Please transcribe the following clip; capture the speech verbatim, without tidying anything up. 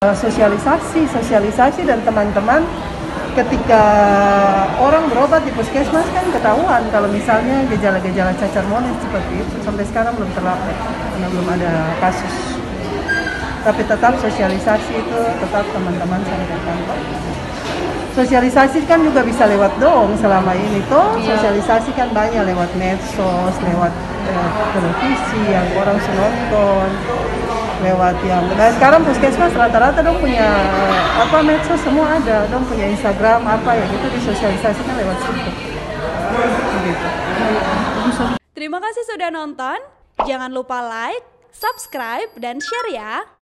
Sosialisasi, sosialisasi dan teman-teman ketika orang berobat di puskesmas kan ketahuan kalau misalnya gejala-gejala cacar monyet seperti itu sampai sekarang belum terlaporkan karena belum ada kasus. Tapi tetap sosialisasi itu tetap teman-teman saya datang. Sosialisasi kan juga bisa lewat dong selama ini toh. Sosialisasi kan banyak lewat medsos, lewat eh, televisi yang orang senonton. Lewat yang nah sekarang puskesmas rata-rata dong punya apa medsos semua ada dong punya Instagram apa ya gitu disosialisasikan lewat situ. Gitu. Terima kasih sudah nonton, jangan lupa like, subscribe dan share ya.